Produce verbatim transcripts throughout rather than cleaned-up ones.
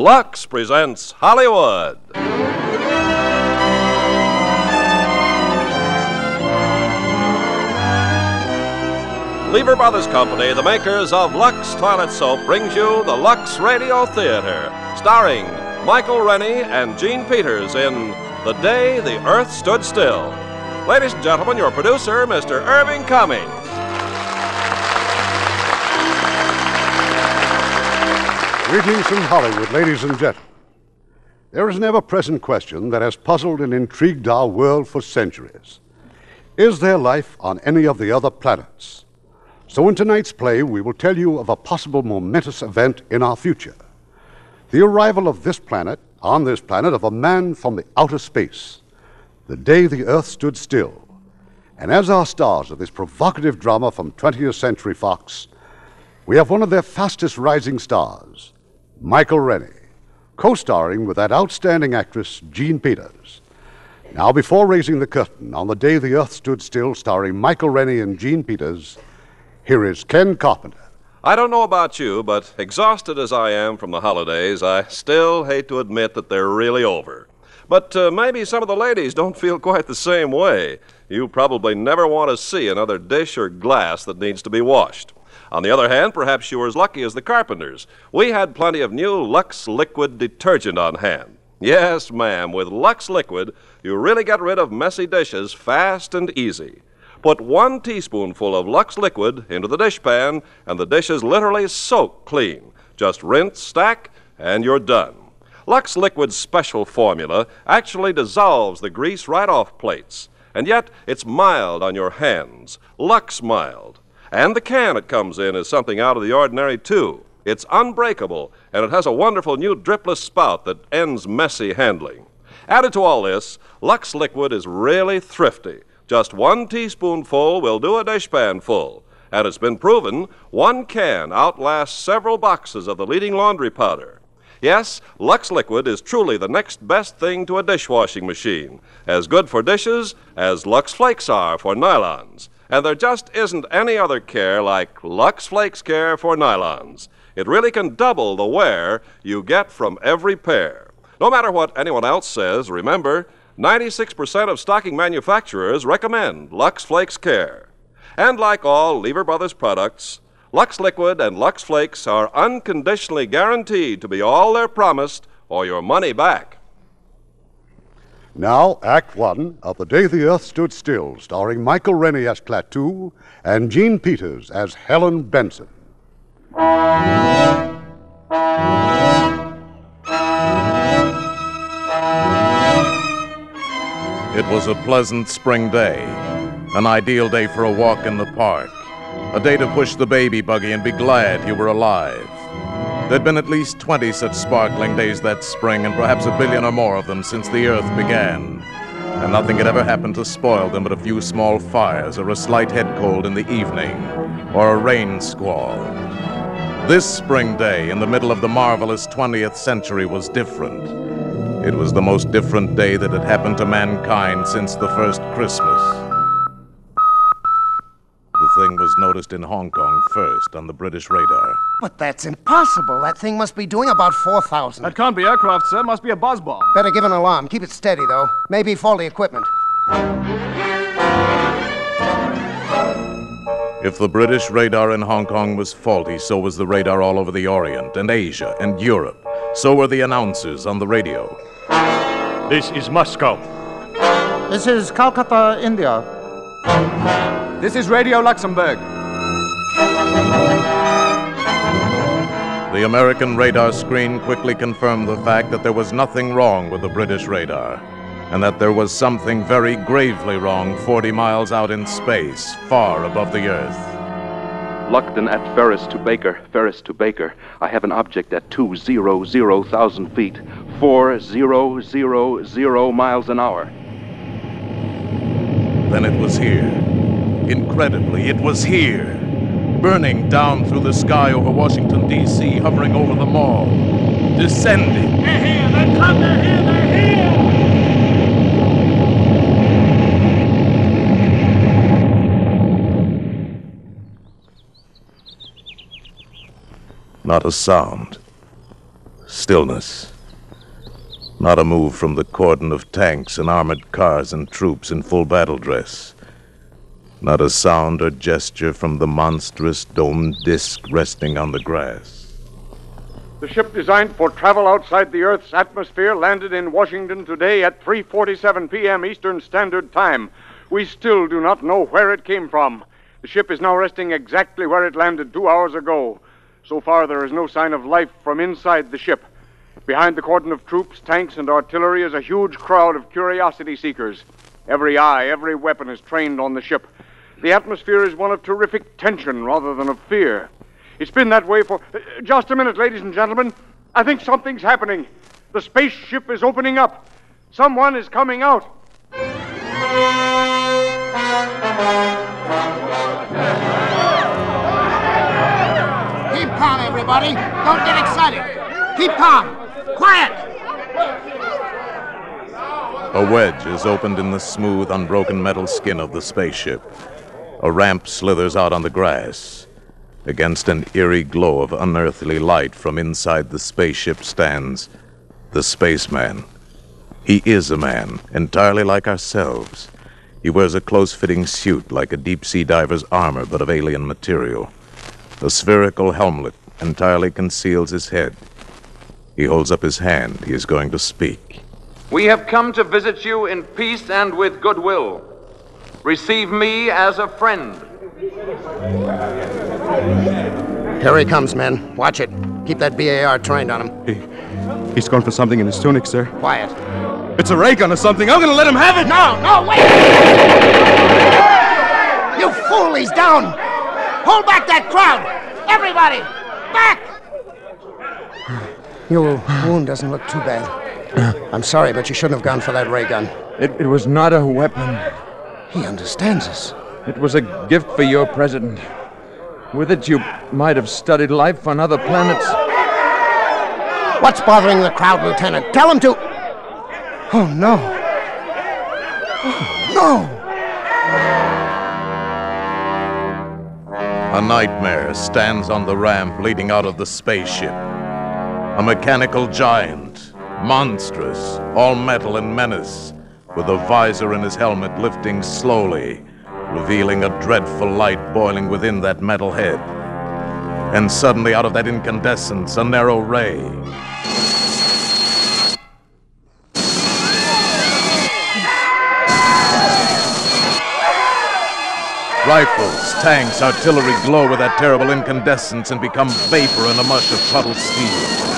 Lux presents Hollywood. Lever Brothers Company, the makers of Lux Toilet Soap, brings you the Lux Radio Theater, starring Michael Rennie and Jean Peters in The Day the Earth Stood Still. Ladies and gentlemen, your producer, Mister Irving Cummings. Greetings from Hollywood, ladies and gentlemen. There is an ever-present question that has puzzled and intrigued our world for centuries. Is there life on any of the other planets? So in tonight's play, we will tell you of a possible momentous event in our future. The arrival of this planet, on this planet, of a man from the outer space. The day the Earth stood still. And as our stars of this provocative drama from twentieth century fox, we have one of their fastest rising stars, Michael Rennie, co-starring with that outstanding actress, Jean Peters. Now, before raising the curtain on The Day the Earth Stood Still, starring Michael Rennie and Jean Peters, here is Ken Carpenter. I don't know about you, but exhausted as I am from the holidays, I still hate to admit that they're really over. But uh, maybe some of the ladies don't feel quite the same way. You probably never want to see another dish or glass that needs to be washed. On the other hand, perhaps you were as lucky as the Carpenters. We had plenty of new Lux Liquid detergent on hand. Yes, ma'am, with Lux Liquid, you really get rid of messy dishes fast and easy. Put one teaspoonful of Lux Liquid into the dishpan, and the dishes literally soak clean. Just rinse, stack, and you're done. Lux Liquid's special formula actually dissolves the grease right off plates, and yet it's mild on your hands. Lux Mild. And the can it comes in is something out of the ordinary, too. It's unbreakable, and it has a wonderful new dripless spout that ends messy handling. Added to all this, Lux Liquid is really thrifty. Just one teaspoonful will do a dishpan full. And it's been proven one can outlasts several boxes of the leading laundry powder. Yes, Lux Liquid is truly the next best thing to a dishwashing machine. As good for dishes as Lux Flakes are for nylons. And there just isn't any other care like Lux Flakes Care for nylons. It really can double the wear you get from every pair. No matter what anyone else says, remember, ninety-six percent of stocking manufacturers recommend Lux Flakes Care. And like all Lever Brothers products, Lux Liquid and Lux Flakes are unconditionally guaranteed to be all they're promised or your money back. Now, Act One of The Day the Earth Stood Still, starring Michael Rennie as Klaatu and Jean Peters as Helen Benson. It was a pleasant spring day, an ideal day for a walk in the park, a day to push the baby buggy and be glad you were alive. There'd been at least twenty such sparkling days that spring, and perhaps a billion or more of them since the earth began. And nothing had ever happened to spoil them but a few small fires, or a slight head cold in the evening, or a rain squall. This spring day, in the middle of the marvelous twentieth century, was different. It was the most different day that had happened to mankind since the first Christmas. The thing was noticed in Hong Kong first on the British radar. But that's impossible. That thing must be doing about four thousand. That can't be aircraft, sir. Must be a buzz bomb. Better give an alarm. Keep it steady, though. Maybe faulty equipment. If the British radar in Hong Kong was faulty, so was the radar all over the Orient and Asia and Europe. So were the announcers on the radio. This is Moscow. This is Calcutta, India. This is Radio Luxembourg. The American radar screen quickly confirmed the fact that there was nothing wrong with the British radar, and that there was something very gravely wrong forty miles out in space, far above the Earth. Lockton at Ferris to Baker, Ferris to Baker. I have an object at two zero zero thousand feet, four zero zero zero miles an hour. Then it was here. Incredibly, it was here. Burning down through the sky over Washington, D C, hovering over the mall, descending. They're here, they come, they're here, they're here! Not a sound. stillness. Not a move from the cordon of tanks and armored cars and troops in full battle dress. Not a sound or gesture from the monstrous domed disc resting on the grass. The ship designed for travel outside the Earth's atmosphere landed in Washington today at three forty-seven p.m. Eastern Standard Time. We still do not know where it came from. The ship is now resting exactly where it landed two hours ago. So far, there is no sign of life from inside the ship. Behind the cordon of troops, tanks, and artillery is a huge crowd of curiosity seekers. Every eye, every weapon is trained on the ship. The atmosphere is one of terrific tension rather than of fear. It's been that way for... Uh, just a minute, ladies and gentlemen. I think something's happening. The spaceship is opening up. Someone is coming out. Keep calm, everybody. Don't get excited. Keep calm. Quiet. A wedge is opened in the smooth, unbroken metal skin of the spaceship. A ramp slithers out on the grass. Against an eerie glow of unearthly light from inside the spaceship stands the spaceman. He is a man, entirely like ourselves. He wears a close-fitting suit like a deep-sea diver's armor, but of alien material. A spherical helmet entirely conceals his head. He holds up his hand. He is going to speak. We have come to visit you in peace and with goodwill. Receive me as a friend. Here he comes, men. Watch it. Keep that B A R trained on him. He, he's going for something in his tunic, sir. Quiet. It's a ray gun or something. I'm going to let him have it. No, no, wait. You fool, he's down. Hold back that crowd. Everybody, back. Your wound doesn't look too bad. I'm sorry, but you shouldn't have gone for that ray gun. It, it was not a weapon. He understands us. It was a gift for your president. With it, you might have studied life on other planets. What's bothering the crowd, Lieutenant? Tell them to... Oh, no. Oh, no. A nightmare stands on the ramp leading out of the spaceship. A mechanical giant. Monstrous, all metal and menace, with a visor in his helmet lifting slowly, revealing a dreadful light boiling within that metal head. And suddenly, out of that incandescence, a narrow ray. Rifles, tanks, artillery glow with that terrible incandescence and become vapor in a mush of puddled steel.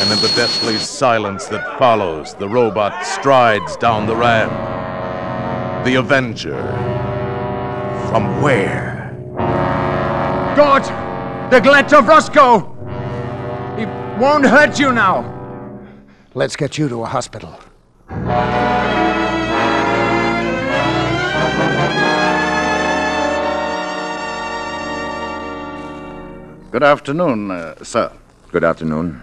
And in the deathly silence that follows, the robot strides down the ramp. The Avenger. From where? Gort! The Glatt of Roscoe! He won't hurt you now. Let's get you to a hospital. Good afternoon, uh, sir. Good afternoon.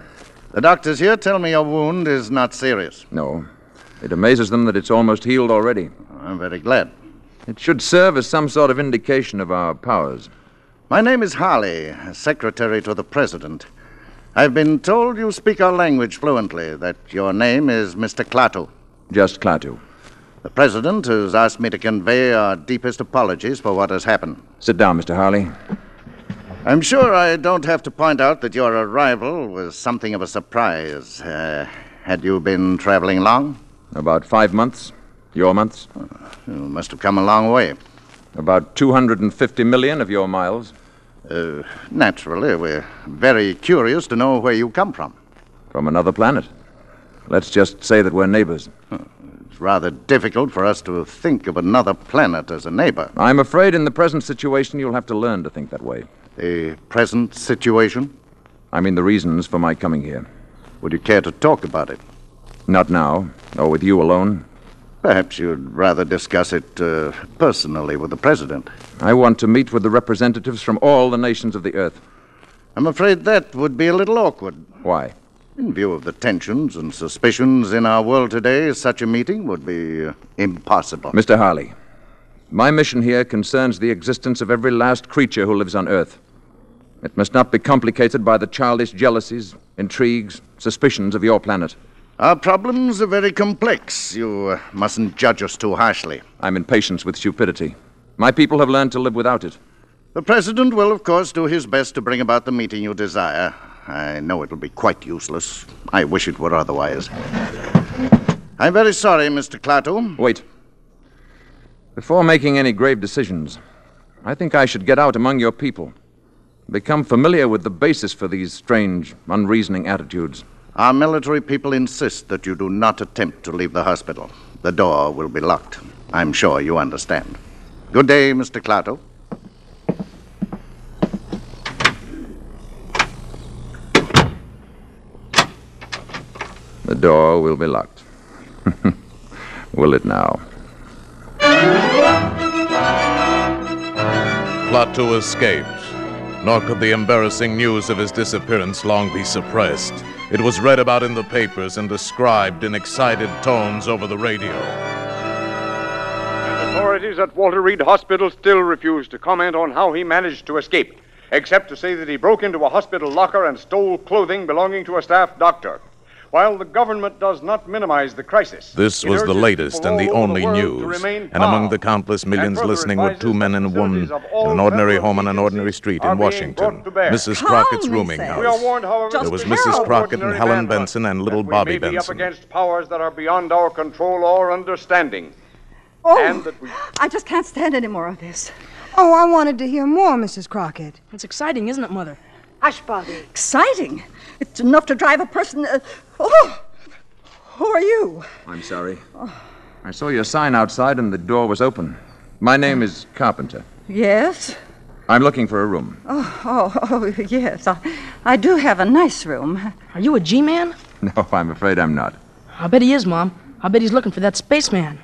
The doctors here tell me your wound is not serious. No. It amazes them that it's almost healed already. I'm very glad. It should serve as some sort of indication of our powers. My name is Harley, secretary to the president. I've been told you speak our language fluently, that your name is Mister Klaatu. Just Klaatu. The president has asked me to convey our deepest apologies for what has happened. Sit down, Mister Harley. I'm sure I don't have to point out that your arrival was something of a surprise. Uh, had you been traveling long? About five months. Your months? Oh, you must have come a long way. About two hundred fifty million of your miles. Uh, naturally, we're very curious to know where you come from. From another planet. Let's just say that we're neighbors. Oh, it's rather difficult for us to think of another planet as a neighbor. I'm afraid in the present situation you'll have to learn to think that way. The present situation? I mean the reasons for my coming here. Would you care to talk about it? Not now, or with you alone. Perhaps you'd rather discuss it uh, personally with the president. I want to meet with the representatives from all the nations of the earth. I'm afraid that would be a little awkward. Why? In view of the tensions and suspicions in our world today, such a meeting would be uh, impossible. Mister Harley, my mission here concerns the existence of every last creature who lives on earth. It must not be complicated by the childish jealousies, intrigues, suspicions of your planet. Our problems are very complex. You mustn't judge us too harshly. I'm impatient with stupidity. My people have learned to live without it. The President will, of course, do his best to bring about the meeting you desire. I know it'll be quite useless. I wish it were otherwise. I'm very sorry, Mister Klaatu. Wait. Before making any grave decisions, I think I should get out among your people. Become familiar with the basis for these strange, unreasoning attitudes. Our military people insist that you do not attempt to leave the hospital. The door will be locked. I'm sure you understand. Good day, Mister Klaatu. The door will be locked. Will it now? Klaatu escaped, nor could the embarrassing news of his disappearance long be suppressed. It was read about in the papers and described in excited tones over the radio. And authorities at Walter Reed Hospital still refuse to comment on how he managed to escape, except to say that he broke into a hospital locker and stole clothing belonging to a staff doctor. While the government does not minimize the crisis... This was the latest and the only news, and among the countless millions listening were two men and a woman in an ordinary home on an ordinary street in Washington, Missus Crockett's rooming house. There was Missus Crockett and Helen Benson and little Bobby Benson. We may be up against powers that are beyond our control or understanding. Oh, I just can't stand any more of this. Oh, I wanted to hear more, Missus Crockett. It's exciting, isn't it, Mother? Hush, Bobby. Exciting? It's enough to drive a person... Uh, oh! Who are you? I'm sorry. Oh. I saw your sign outside and the door was open. My name is Carpenter. Yes? I'm looking for a room. Oh, oh, oh yes. I, I do have a nice room. Are you a G-man? No, I'm afraid I'm not. I bet he is, Mom. I bet he's looking for that spaceman.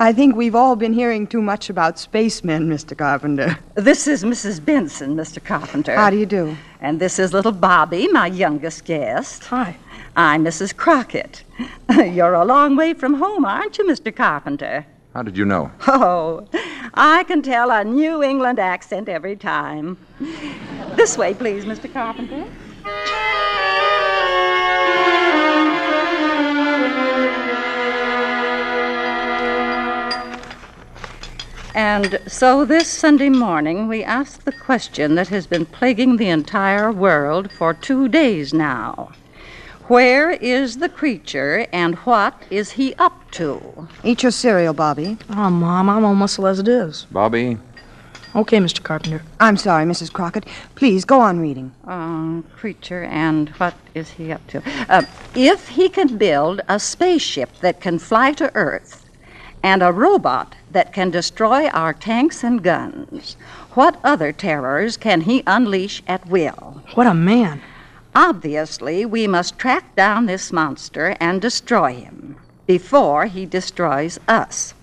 I think we've all been hearing too much about spacemen, Mister Carpenter. This is Missus Benson, Mister Carpenter. How do you do? And this is little Bobby, my youngest guest. Hi. I'm Missus Crockett. You're a long way from home, aren't you, Mister Carpenter? How did you know? Oh, I can tell a New England accent every time. This way, please, Mister Carpenter. And so this Sunday morning, we asked the question that has been plaguing the entire world for two days now. Where is the creature, and what is he up to? Eat your cereal, Bobby. Oh, Mom, I'm all muscle as it is. Bobby. Okay, Mister Carpenter. I'm sorry, Missus Crockett. Please, go on reading. Um, creature, and what is he up to? Uh, if he can build a spaceship that can fly to Earth, and a robot that can destroy our tanks and guns. What other terrors can he unleash at will? What a man. Obviously, we must track down this monster and destroy him before he destroys us.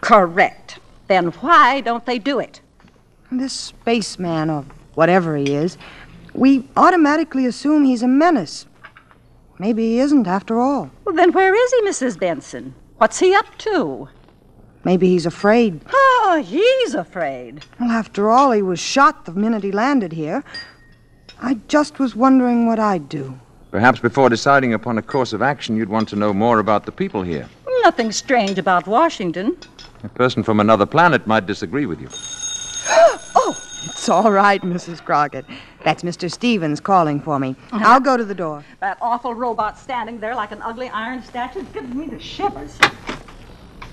Correct. Then why don't they do it? This spaceman, or whatever he is, we automatically assume he's a menace. Maybe he isn't after all. Well, then where is he, Missus Benson? What's he up to? Maybe he's afraid. Oh, he's afraid. Well, after all, he was shot the minute he landed here. I just was wondering what I'd do. Perhaps before deciding upon a course of action, you'd want to know more about the people here. Nothing strange about Washington. A person from another planet might disagree with you. Oh! It's all right, Missus Crockett. That's Mister Stevens calling for me. Uh-huh. I'll go to the door. That awful robot standing there like an ugly iron statue gives me the shivers.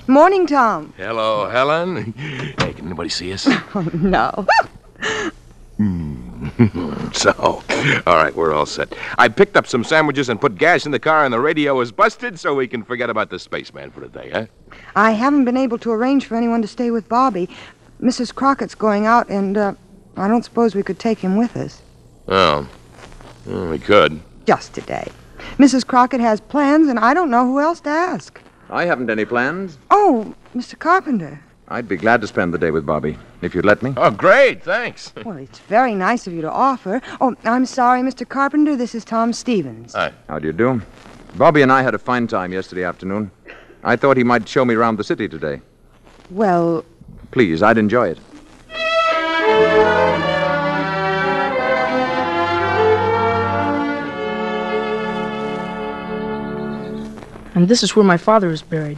Morning, Tom. Hello, Helen. Hey, can anybody see us? Oh, no. Mm. So, all right, we're all set. I picked up some sandwiches and put gas in the car, and the radio is busted, so we can forget about the spaceman for today, huh? I haven't been able to arrange for anyone to stay with Bobby. Missus Crockett's going out, and uh, I don't suppose we could take him with us. Oh. Well, we could. Just today. Missus Crockett has plans, and I don't know who else to ask. I haven't any plans. Oh, Mister Carpenter. I'd be glad to spend the day with Bobby, if you'd let me. Oh, great, thanks. Well, it's very nice of you to offer. Oh, I'm sorry, Mister Carpenter, this is Tom Stevens. Hi. How do you do? Bobby and I had a fine time yesterday afternoon. I thought he might show me around the city today. Well... Please, I'd enjoy it. And this is where my father is buried.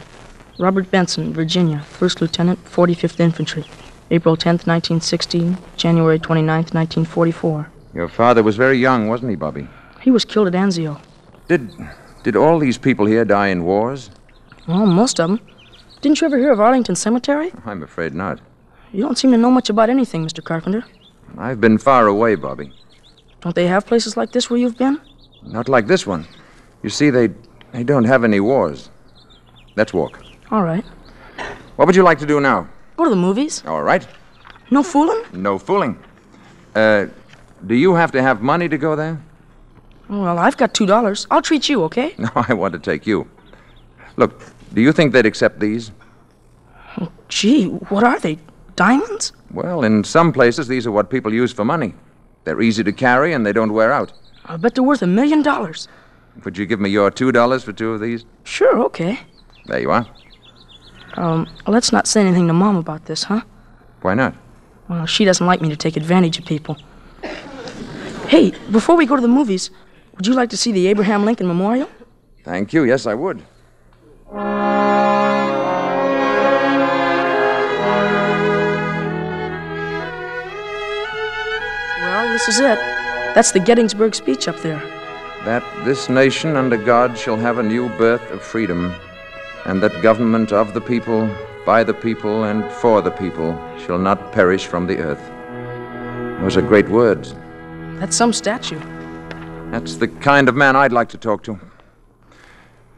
Robert Benson, Virginia, first Lieutenant, forty-fifth Infantry. April tenth, nineteen sixteen, January twenty-ninth, nineteen forty-four. Your father was very young, wasn't he, Bobby? He was killed at Anzio. Did did all these people here die in wars? Well, most of them. Didn't you ever hear of Arlington Cemetery? I'm afraid not. You don't seem to know much about anything, Mister Carpenter. I've been far away, Bobby. Don't they have places like this where you've been? Not like this one. You see, they, they don't have any wars. Let's walk. All right. What would you like to do now? Go to the movies. All right. No fooling? No fooling. Uh, do you have to have money to go there? Well, I've got two dollars. I'll treat you, okay? No, I want to take you. Look, do you think they'd accept these? Oh, gee, what are they? Diamonds? Well, in some places, these are what people use for money. They're easy to carry and they don't wear out. I'll bet they're worth a million dollars. Would you give me your two dollars for two of these? Sure, okay. There you are. Um, let's not say anything to Mom about this, huh? Why not? Well, she doesn't like me to take advantage of people. Hey, before we go to the movies, would you like to see the Abraham Lincoln Memorial? Thank you. Yes, I would. Well, this is it. That's the Gettysburg speech up there. That this nation under God shall have a new birth of freedom, and that government of the people, by the people, and for the people shall not perish from the earth. Those are great words. That's some statue. That's the kind of man I'd like to talk to.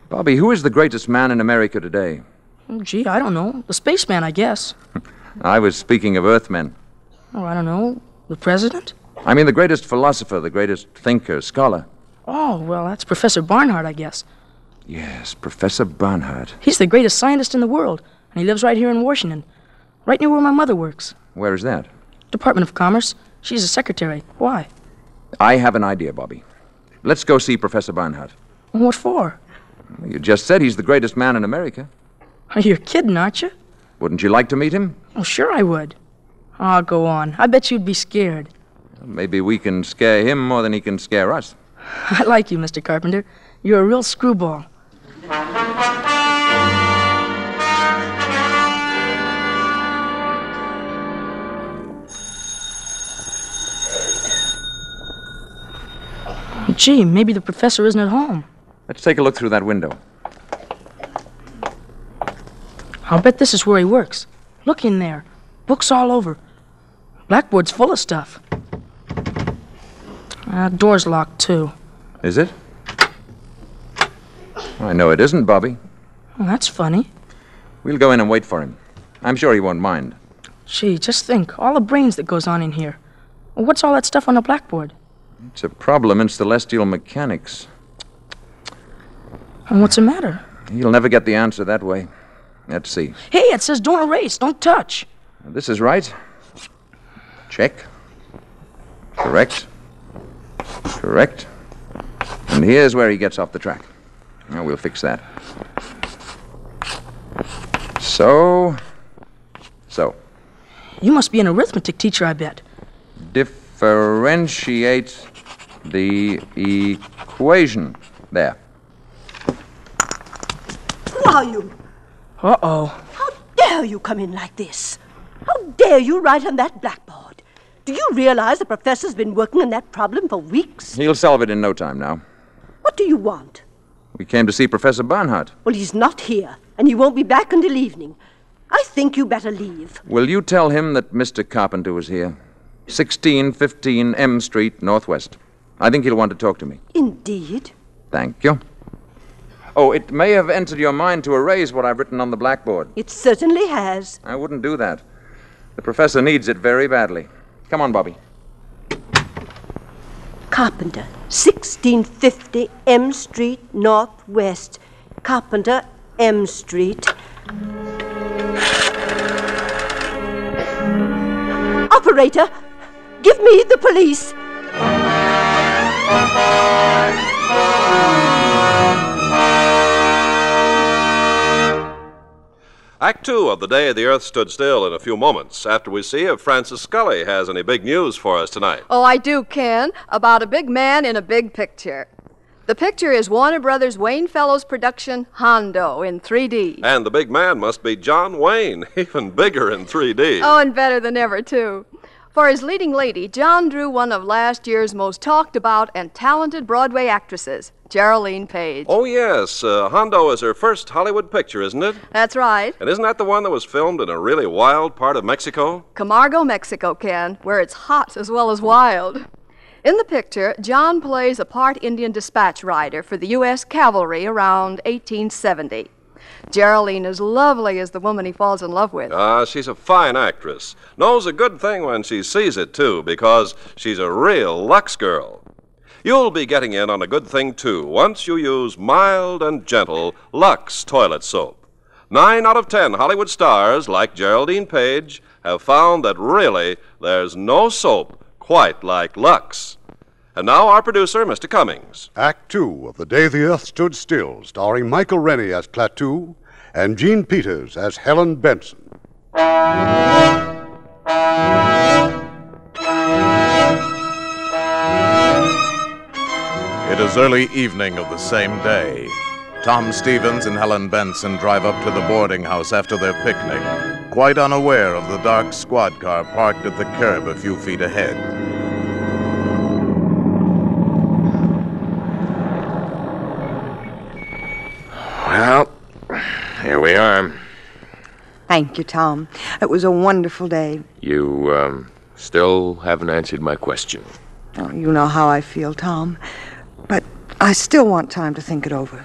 Bobby, who is the greatest man in America today? Oh, gee, I don't know. The spaceman, I guess. I was speaking of Earthmen. Oh, I don't know. The president? I mean the greatest philosopher, the greatest thinker, scholar. Oh, well, that's Professor Barnhardt, I guess. Yes, Professor Barnhardt. He's the greatest scientist in the world, and he lives right here in Washington, right near where my mother works. Where is that? Department of Commerce. She's a secretary. Why? I have an idea, Bobby. Let's go see Professor Barnhardt. What for? You just said he's the greatest man in America. You're kidding, aren't you? Wouldn't you like to meet him? Oh, sure I would. Oh, go on. I bet you'd be scared. Maybe we can scare him more than he can scare us. I like you, Mister Carpenter. You're a real screwball. Gee, maybe the professor isn't at home. Let's take a look through that window. I'll bet this is where he works. Look in there. Books all over. Blackboard's full of stuff. Uh, door's locked, too. Is it? I know it isn't, Bobby. Well, that's funny. We'll go in and wait for him. I'm sure he won't mind. Gee, just think. All the brains that goes on in here. What's all that stuff on the blackboard? It's a problem in celestial mechanics. And what's the matter? He'll never get the answer that way. Let's see. Hey, it says don't erase, don't touch. This is right. Check. Correct. Correct. And here's where he gets off the track. Now we'll fix that. So. So. You must be an arithmetic teacher, I bet. Differentiate the equation. There. Who are you? Uh-oh. How dare you come in like this? How dare you write on that blackboard? Do you realize the professor's been working on that problem for weeks? He'll solve it in no time now. What do you want? We came to see Professor Barnhardt. Well, he's not here, and he won't be back until evening. I think you better leave. Will you tell him that Mister Carpenter was here? sixteen fifteen M Street, Northwest. I think he'll want to talk to me. Indeed. Thank you. Oh, it may have entered your mind to erase what I've written on the blackboard. It certainly has. I wouldn't do that. The professor needs it very badly. Come on, Bobby. Carpenter, sixteen fifty M Street, Northwest. Carpenter, M Street. Operator, give me the police. Act two of The Day the Earth Stood Still in a few moments, after we see if Francis Scully has any big news for us tonight. Oh, I do, Ken, about a big man in a big picture. The picture is Warner Brothers' Wayne Fellows production, Hondo, in three D. And the big man must be John Wayne, even bigger in three D. Oh, and better than ever, too. For his leading lady, John drew one of last year's most talked-about and talented Broadway actresses, Geraldine Page. Oh, yes. Uh, Hondo is her first Hollywood picture, isn't it? That's right. And isn't that the one that was filmed in a really wild part of Mexico? Camargo, Mexico, Ken, where it's hot as well as wild. In the picture, John plays a part Indian dispatch rider for the U S cavalry around eighteen seventy. Geraldine is lovely as the woman he falls in love with. Ah, uh, she's a fine actress. Knows a good thing when she sees it, too, because she's a real Lux girl. You'll be getting in on a good thing, too, once you use mild and gentle Lux toilet soap. Nine out of ten Hollywood stars, like Geraldine Page, have found that really there's no soap quite like Lux. And now our producer, Mister Cummings. Act two of The Day the Earth Stood Still, starring Michael Rennie as Klaatu and Jean Peters as Helen Benson. It is early evening of the same day. Tom Stevens and Helen Benson drive up to the boarding house after their picnic, quite unaware of the dark squad car parked at the curb a few feet ahead. Well, here we are. Thank you, Tom. It was a wonderful day. You, um, still haven't answered my question. Oh, you know how I feel, Tom. But I still want time to think it over.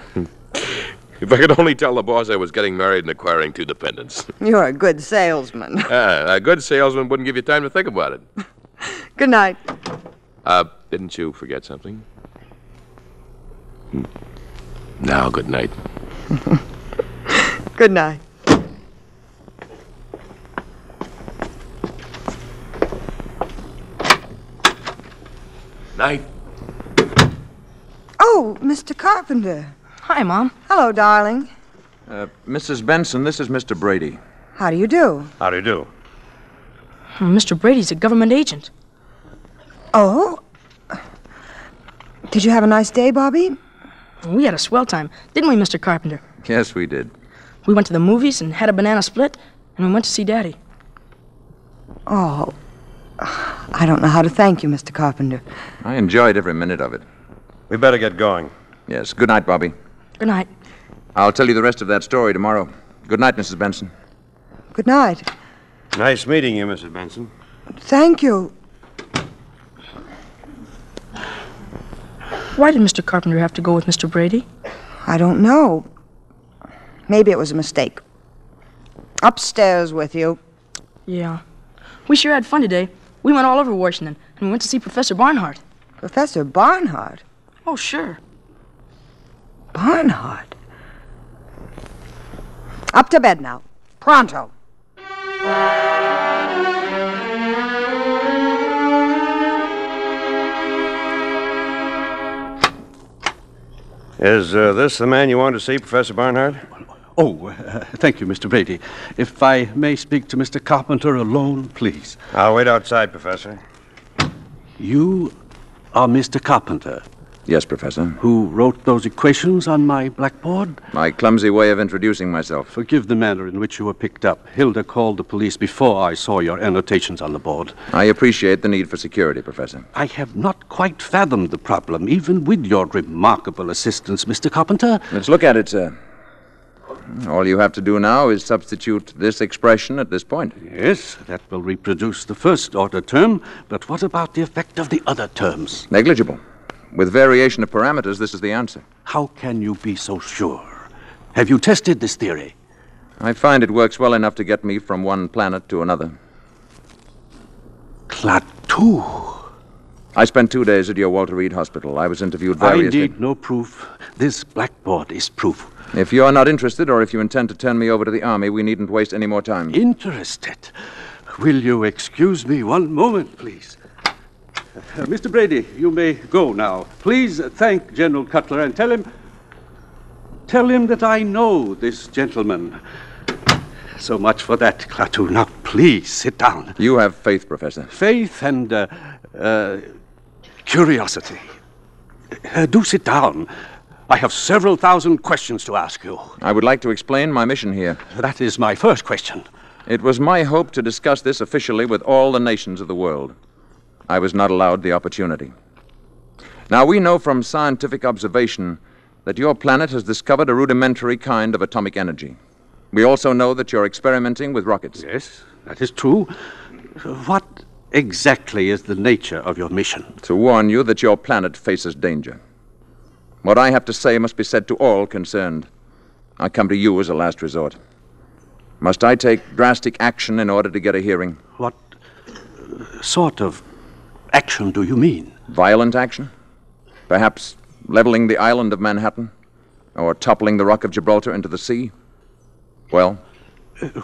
If I could only tell the boss I was getting married and acquiring two dependents. You're a good salesman. Uh, a good salesman wouldn't give you time to think about it. Good night. Uh, didn't you forget something? Now, good night. Good night. Night. Oh, Mister Carpenter. Hi, Mom. Hello, darling. Uh, Missus Benson, this is Mister Brady. How do you do? How do you do? Well, Mister Brady's a government agent. Oh? Did you have a nice day, Bobby? We had a swell time, didn't we, Mister Carpenter? Yes, we did. We went to the movies and had a banana split, and we went to see Daddy. Oh, I don't know how to thank you, Mister Carpenter. I enjoyed every minute of it. We better get going. Yes. Good night, Bobby. Good night. I'll tell you the rest of that story tomorrow. Good night, Missus Benson. Good night. Nice meeting you, Missus Benson. Thank you. Why did Mister Carpenter have to go with Mister Brady? I don't know. Maybe it was a mistake. Upstairs with you. Yeah. We sure had fun today. We went all over Washington, and we went to see Professor Barnhardt. Professor Barnhardt? Oh, sure. Barnhardt? Up to bed now. Pronto. Is uh, this the man you wanted to see, Professor Barnhardt? Oh, uh, thank you, Mister Brady. If I may speak to Mister Carpenter alone, please. I'll wait outside, Professor. You are Mister Carpenter? Yes, Professor. Who wrote those equations on my blackboard? My clumsy way of introducing myself. Forgive the manner in which you were picked up. Hilda called the police before I saw your annotations on the board. I appreciate the need for security, Professor. I have not quite fathomed the problem, even with your remarkable assistance, Mister Carpenter. Let's look at it, sir. All you have to do now is substitute this expression at this point. Yes, that will reproduce the first order term, but what about the effect of the other terms? Negligible. With variation of parameters, this is the answer. How can you be so sure? Have you tested this theory? I find it works well enough to get me from one planet to another. Klaatu. I spent two days at your Walter Reed Hospital. I was interviewed various... I need no proof. This blackboard is proof. If you're not interested, or if you intend to turn me over to the Army, we needn't waste any more time. Interested? Will you excuse me one moment, please? Uh, Mister Brady, you may go now. Please thank General Cutler and tell him... Tell him that I know this gentleman. So much for that, Klaatu. Now, please, sit down. You have faith, Professor. Faith and, uh, uh, curiosity. Uh, do sit down. I have several thousand questions to ask you. I would like to explain my mission here. That is my first question. It was my hope to discuss this officially with all the nations of the world. I was not allowed the opportunity. Now, we know from scientific observation that your planet has discovered a rudimentary kind of atomic energy. We also know that you're experimenting with rockets. Yes, that is true. What exactly is the nature of your mission? To warn you that your planet faces danger. What I have to say must be said to all concerned. I come to you as a last resort. Must I take drastic action in order to get a hearing? What sort of action do you mean? Violent action? Perhaps leveling the island of Manhattan? Or toppling the Rock of Gibraltar into the sea? Well?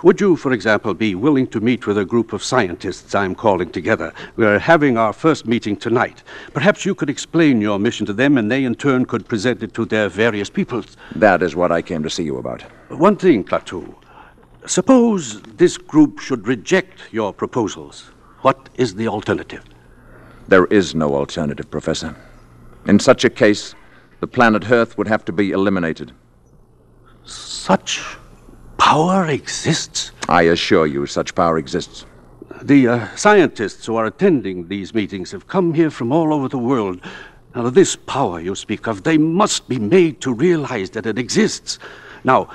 Would you, for example, be willing to meet with a group of scientists I'm calling together? We're having our first meeting tonight. Perhaps you could explain your mission to them, and they in turn could present it to their various peoples. That is what I came to see you about. One thing, Klaatu. Suppose this group should reject your proposals. What is the alternative? There is no alternative, Professor. In such a case, the planet Earth would have to be eliminated. Such power exists? I assure you, such power exists. The uh, scientists who are attending these meetings have come here from all over the world. Now, this power you speak of, they must be made to realize that it exists. Now,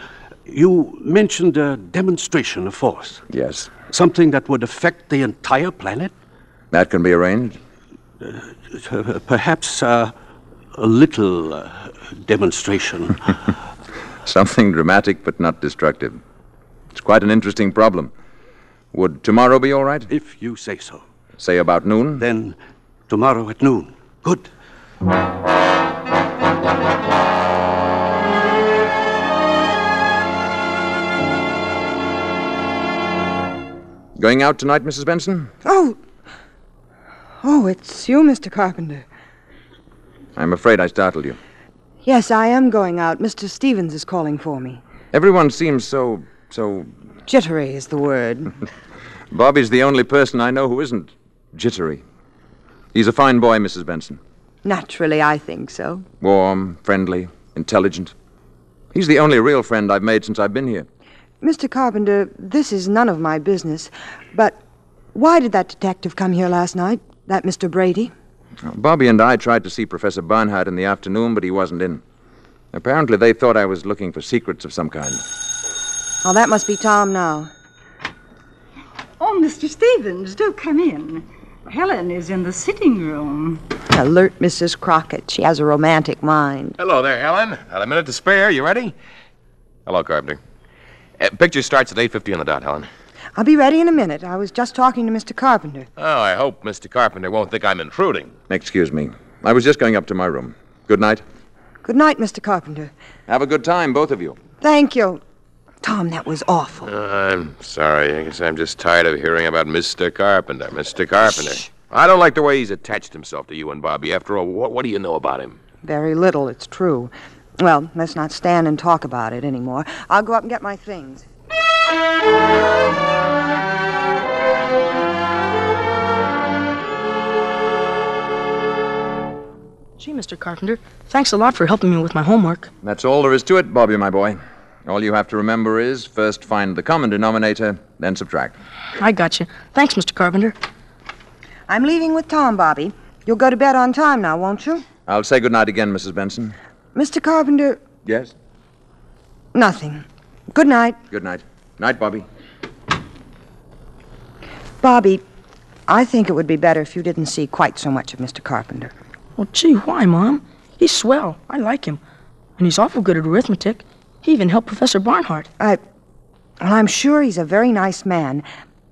you mentioned a demonstration of force. Yes. Something that would affect the entire planet? That can be arranged. Uh, perhaps uh, a little uh, demonstration. Something dramatic but not destructive. It's quite an interesting problem. Would tomorrow be all right? If you say so. Say about noon? Then tomorrow at noon. Good. Going out tonight, Missus Benson? Oh. Oh, it's you, Mister Carpenter. I'm afraid I startled you. Yes, I am going out. Mister Stevens is calling for me. Everyone seems so, so... Jittery is the word. Bobby's the only person I know who isn't jittery. He's a fine boy, Missus Benson. Naturally, I think so. Warm, friendly, intelligent. He's the only real friend I've made since I've been here. Mister Carpenter, this is none of my business, but why did that detective come here last night, that Mister Brady? Bobby and I tried to see Professor Barnhardt in the afternoon, but he wasn't in. Apparently they thought I was looking for secrets of some kind. Oh, that must be Tom now. Oh, Mister Stevens, do come in. Helen is in the sitting room. Alert Missus Crockett. She has a romantic mind. Hello there, Helen. Got a minute to spare. You ready? Hello, Carpenter. Uh, picture starts at eight fifty on the dot, Helen. I'll be ready in a minute. I was just talking to Mister Carpenter. Oh, I hope Mister Carpenter won't think I'm intruding. Excuse me. I was just going up to my room. Good night. Good night, Mister Carpenter. Have a good time, both of you. Thank you. Tom, that was awful. Uh, I'm sorry. I guess I'm just tired of hearing about Mister Carpenter. Mister Carpenter. Shh. I don't like the way he's attached himself to you and Bobby. After all, what, what do you know about him? Very little, it's true. Well, let's not stand and talk about it anymore. I'll go up and get my things. Gee, Mister Carpenter, thanks a lot for helping me with my homework. That's all there is to it, Bobby, my boy. All you have to remember is first find the common denominator, then subtract. I got you. Thanks, Mister Carpenter. I'm leaving with Tom, Bobby. You'll go to bed on time now, won't you? I'll say goodnight again, Missus Benson. Mister Carpenter... Yes? Nothing. Good night. Good night. Night, Bobby. Bobby, I think it would be better if you didn't see quite so much of Mister Carpenter. Well, gee, why, Mom? He's swell. I like him. And he's awful good at arithmetic. He even helped Professor Barnhardt. I... Well, I'm sure he's a very nice man.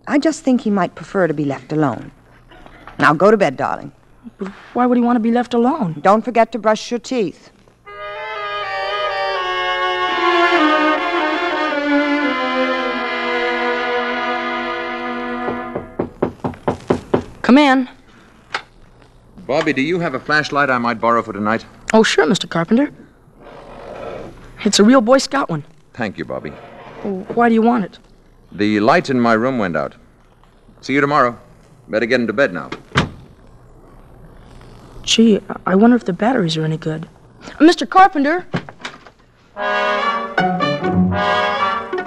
I just think he might prefer to be left alone. Now, go to bed, darling. But why would he want to be left alone? Don't forget to brush your teeth. Come in. Bobby, do you have a flashlight I might borrow for tonight? Oh, sure, Mister Carpenter. It's a real Boy Scout one. Thank you, Bobby. Why do you want it? The light in my room went out. See you tomorrow. Better get into bed now. Gee, I wonder if the batteries are any good. Mister Carpenter!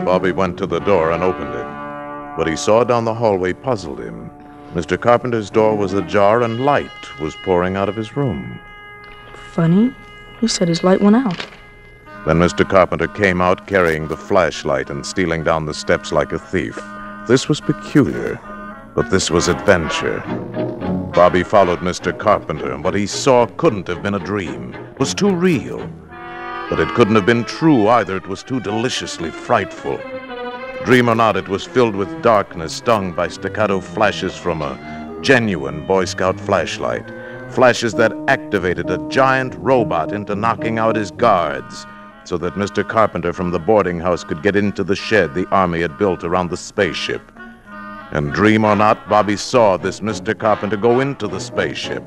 Bobby went to the door and opened it. What he saw down the hallway puzzled him. Mister Carpenter's door was ajar and light was pouring out of his room. Funny. He said his light went out. Then Mister Carpenter came out carrying the flashlight and stealing down the steps like a thief. This was peculiar, but this was adventure. Bobby followed Mister Carpenter, and what he saw couldn't have been a dream. It was too real. But it couldn't have been true either. It was too deliciously frightful. Dream or not, it was filled with darkness, stung by staccato flashes from a genuine Boy Scout flashlight. Flashes that activated a giant robot into knocking out his guards so that Mister Carpenter from the boarding house could get into the shed the Army had built around the spaceship. And dream or not, Bobby saw this Mister Carpenter go into the spaceship.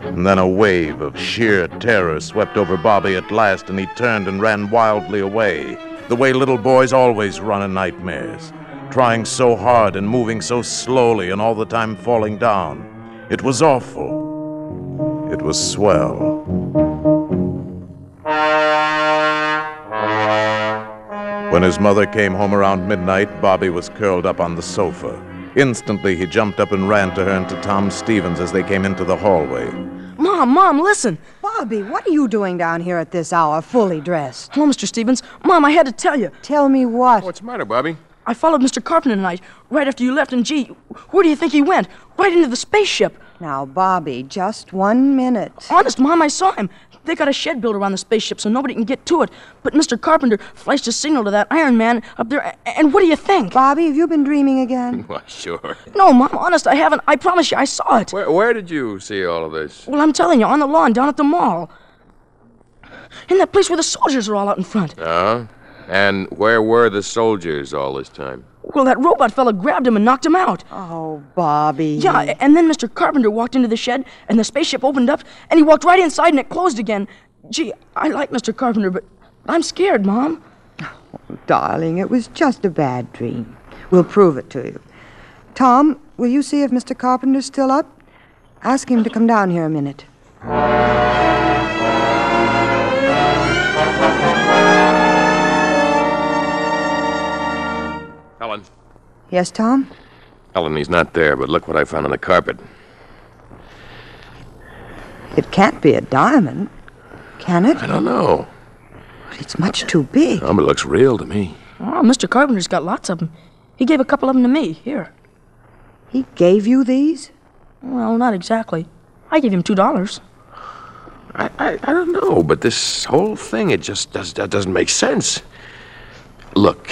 And then a wave of sheer terror swept over Bobby at last, and he turned and ran wildly away, the way little boys always run in nightmares, trying so hard and moving so slowly and all the time falling down. It was awful. It was swell. When his mother came home around midnight, Bobby was curled up on the sofa. Instantly, he jumped up and ran to her and to Tom Stevens as they came into the hallway. Mom, Mom, listen. Bobby, what are you doing down here at this hour, fully dressed? Hello, Mister Stevens. Mom, I had to tell you. Tell me what? What's the matter, Bobby? I followed Mister Carpenter tonight, right after you left, and gee, where do you think he went? Right into the spaceship. Now, Bobby, just one minute. Honest, Mom, I saw him. They got a shed built around the spaceship so nobody can get to it. But Mister Carpenter flashed a signal to that Iron Man up there, and what do you think? Bobby, have you been dreaming again? Why, sure. No, Mom, honest, I haven't. I promise you, I saw it. Where, where did you see all of this? Well, I'm telling you, on the lawn down at the mall. In that place where the soldiers are all out in front. Uh-huh. And where were the soldiers all this time? Well, that robot fella grabbed him and knocked him out. Oh, Bobby. Yeah, and then Mister Carpenter walked into the shed, and the spaceship opened up, and he walked right inside, and it closed again. Gee, I like Mister Carpenter, but I'm scared, Mom. Oh, darling, it was just a bad dream. We'll prove it to you. Tom, will you see if Mister Carpenter's still up? Ask him to come down here a minute. Helen. Yes, Tom? Helen, he's not there, but look what I found on the carpet. It can't be a diamond, can it? I don't know. It's much too big. Oh, but it looks real to me. Oh, Mister Carpenter's got lots of them. He gave a couple of them to me, here. He gave you these? Well, not exactly. I gave him two dollars. I, I, I don't know, but this whole thing, it just does, that doesn't make sense. Look...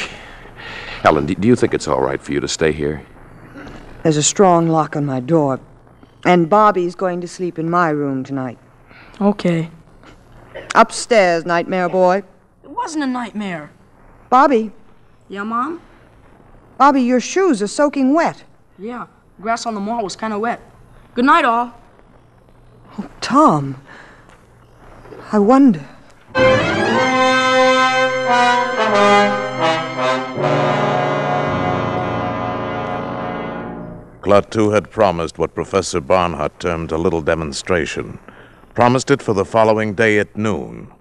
Helen, do you think it's all right for you to stay here? There's a strong lock on my door, and Bobby's going to sleep in my room tonight. Okay. Upstairs, nightmare boy. It wasn't a nightmare. Bobby. Yeah, Mom? Bobby, your shoes are soaking wet. Yeah, grass on the mall was kind of wet. Good night, all. Oh, Tom. I wonder. Klaatu had promised what Professor Barnhardt termed a little demonstration. Promised it for the following day at noon.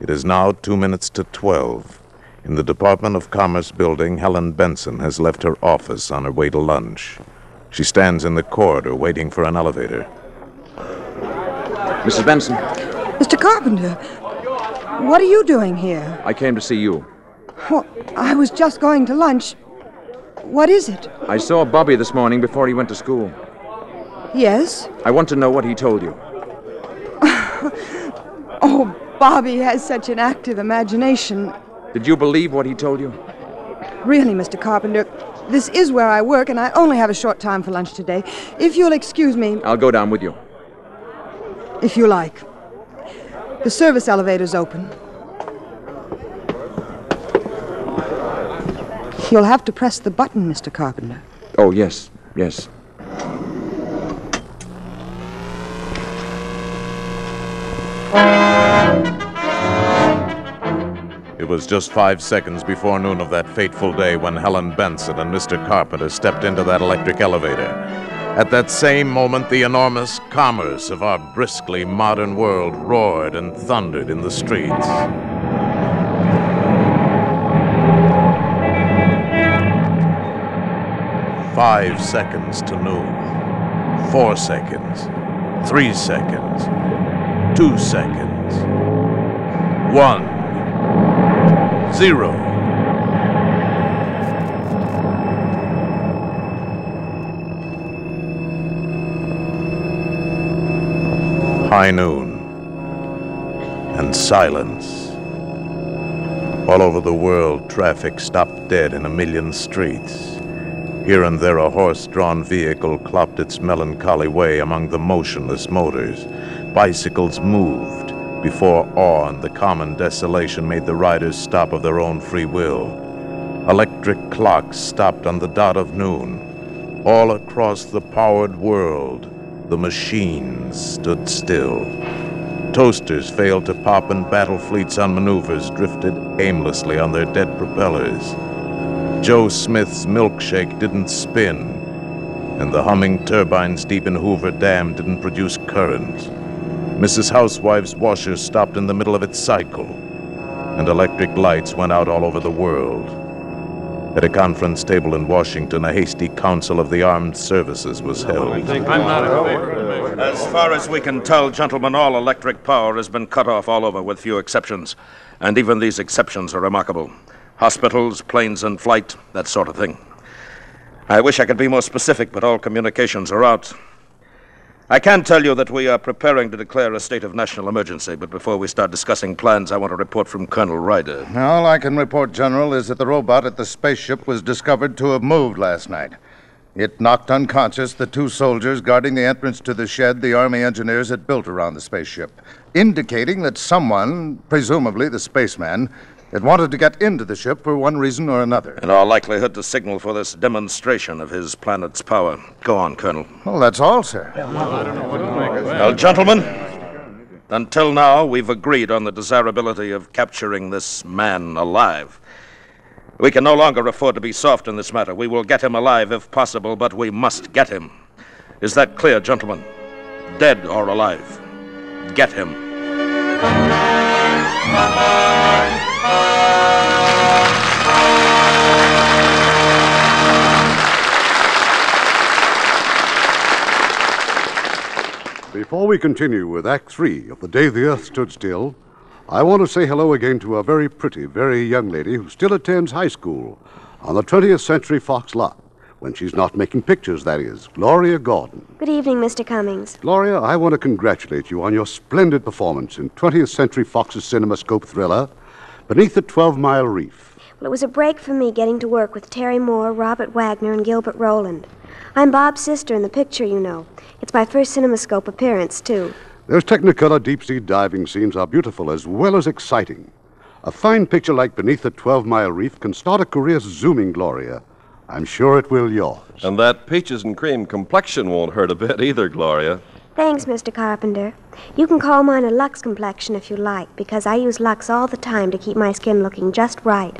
It is now two minutes to twelve. In the Department of Commerce building, Helen Benson has left her office on her way to lunch. She stands in the corridor waiting for an elevator. Missus Benson. Mister Carpenter, what are you doing here? I came to see you. Well, I was just going to lunch. What is it? I saw Bobby this morning before he went to school. Yes? I want to know what he told you. Oh, Bobby has such an active imagination. Did you believe what he told you? Really, Mister Carpenter, this is where I work, and I only have a short time for lunch today. If you'll excuse me... I'll go down with you. If you like. The service elevator's open. You'll have to press the button, Mister Carpenter. Oh, yes, yes. It was just five seconds before noon of that fateful day when Helen Benson and Mister Carpenter stepped into that electric elevator. At that same moment, the enormous commerce of our briskly modern world roared and thundered in the streets. Five seconds to noon. Four seconds. Three seconds. Two seconds. One. Zero. High noon, and silence. All over the world, traffic stopped dead in a million streets. Here and there, a horse-drawn vehicle clopped its melancholy way among the motionless motors. Bicycles moved before awe and the common desolation made the riders stop of their own free will. Electric clocks stopped on the dot of noon. All across the powered world, the machines stood still. Toasters failed to pop and battle fleets on maneuvers drifted aimlessly on their dead propellers. Joe Smith's milkshake didn't spin, and the humming turbines deep in Hoover Dam didn't produce current. Missus Housewife's washer stopped in the middle of its cycle, and electric lights went out all over the world. At a conference table in Washington, a hasty council of the armed services was held. I'm not a As far as we can tell, gentlemen, all electric power has been cut off all over with few exceptions. And even these exceptions are remarkable. Hospitals, planes in flight, that sort of thing. I wish I could be more specific, but all communications are out. I can tell you that we are preparing to declare a state of national emergency, but before we start discussing plans, I want a report from Colonel Ryder. All I can report, General, is that the robot at the spaceship was discovered to have moved last night. It knocked unconscious the two soldiers guarding the entrance to the shed the Army engineers had built around the spaceship, indicating that someone, presumably the spaceman, had wanted to get into the ship for one reason or another. In all likelihood, to signal for this demonstration of his planet's power. Go on, Colonel. Well, that's all, sir. Well, gentlemen, until now, we've agreed on the desirability of capturing this man alive. We can no longer afford to be soft in this matter. We will get him alive if possible, but we must get him. Is that clear, gentlemen? Dead or alive, get him. Before we continue with Act three of The Day the Earth Stood Still, I want to say hello again to a very pretty, very young lady who still attends high school on the twentieth century fox lot, when she's not making pictures, that is, Gloria Gordon. Good evening, Mister Cummings. Gloria, I want to congratulate you on your splendid performance in twentieth century fox's Cinemascope thriller, Beneath the Twelve Mile Reef. Well, it was a break for me getting to work with Terry Moore, Robert Wagner, and Gilbert Rowland. I'm Bob's sister in the picture, you know. It's my first Cinemascope appearance, too. Those Technicolor deep-sea diving scenes are beautiful as well as exciting. A fine picture like Beneath the Twelve-Mile Reef can start a career zooming, Gloria. I'm sure it will yours. And that peaches and cream complexion won't hurt a bit either, Gloria. Thanks, Mister Carpenter. You can call mine a Lux complexion if you like, because I use Lux all the time to keep my skin looking just right.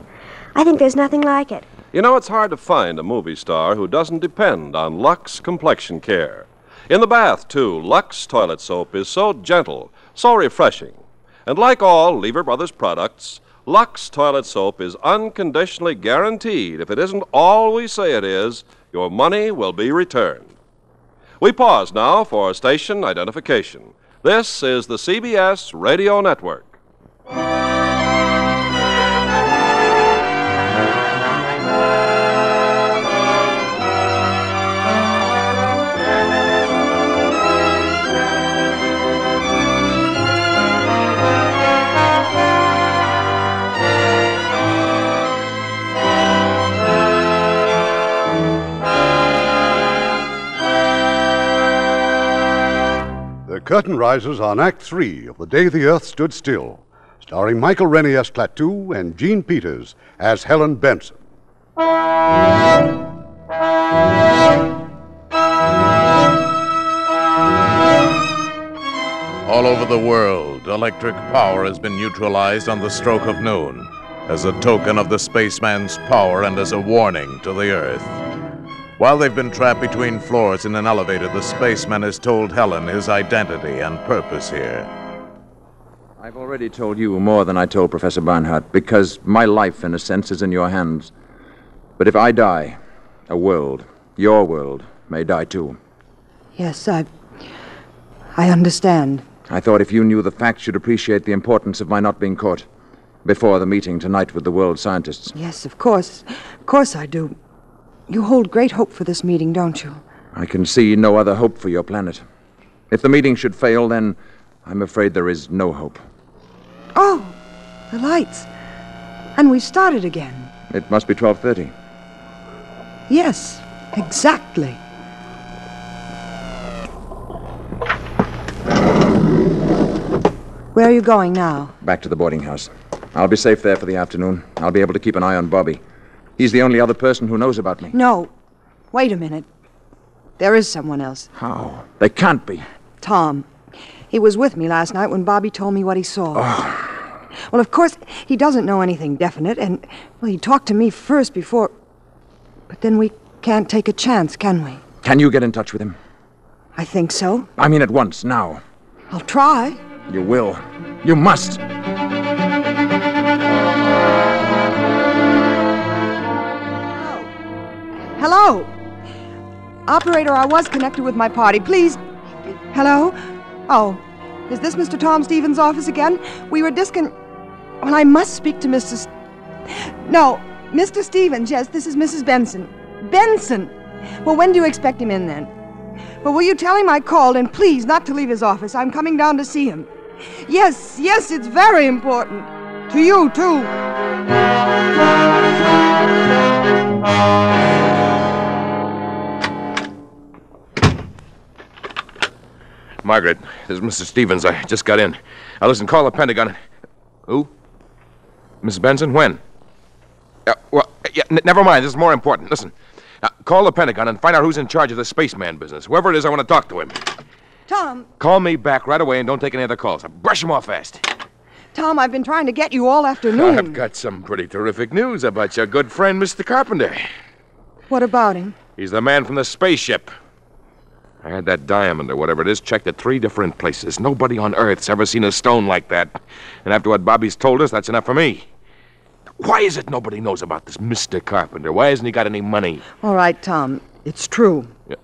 I think there's nothing like it. You know, it's hard to find a movie star who doesn't depend on Lux complexion care. In the bath, too, Lux toilet soap is so gentle, so refreshing. And like all Lever Brothers products, Lux toilet soap is unconditionally guaranteed, if it isn't all we say it is, your money will be returned. We pause now for station identification. This is the C B S Radio Network. Curtain rises on Act three of The Day the Earth Stood Still, starring Michael Rennie as Klaatu and Jean Peters as Helen Benson. All over the world, electric power has been neutralized on the stroke of noon, as a token of the spaceman's power and as a warning to the Earth. While they've been trapped between floors in an elevator, the spaceman has told Helen his identity and purpose here. I've already told you more than I told Professor Barnhardt, because my life, in a sense, is in your hands. But if I die, a world, your world, may die too. Yes, I... I understand. I thought if you knew the facts, you'd appreciate the importance of my not being caught before the meeting tonight with the world scientists. Yes, of course. Of course I do. You hold great hope for this meeting, don't you? I can see no other hope for your planet. If the meeting should fail, then I'm afraid there is no hope. Oh, the lights. And we started again. It must be twelve thirty. Yes, exactly. Where are you going now? Back to the boarding house. I'll be safe there for the afternoon. I'll be able to keep an eye on Bobby. He's the only other person who knows about me. No. Wait a minute. There is someone else. How? They can't be. Tom. He was with me last night when Bobby told me what he saw. Oh. Well, of course, he doesn't know anything definite, and, well, he talked to me first before... But then we can't take a chance, can we? Can you get in touch with him? I think so. I mean at once, now. I'll try. You will. You must. Hello. Operator, I was connected with my party. Please. Hello? Oh, is this Mister Tom Stevens' office again? We were discon... Well, I must speak to Missus No, Mister Stevens, yes, this is Missus Benson. Benson! Well, when do you expect him in, then? Well, will you tell him I called, and please not to leave his office. I'm coming down to see him. Yes, yes, it's very important. To you, too. Margaret, this is Mister Stevens. I just got in. Now, listen, call the Pentagon. Who? Missus Benson? When? Uh, well, yeah, n- never mind. This is more important. Listen, now, call the Pentagon and find out who's in charge of the spaceman business. Whoever it is, I want to talk to him. Tom. Call me back right away and don't take any other calls. Now, brush him off fast. Tom, I've been trying to get you all afternoon. I've got some pretty terrific news about your good friend, Mister Carpenter. What about him? He's the man from the spaceship. I had that diamond or whatever it is checked at three different places. Nobody on Earth's ever seen a stone like that. And after what Bobby's told us, that's enough for me. Why is it nobody knows about this Mister Carpenter? Why hasn't he got any money? All right, Tom. It's true. Yeah.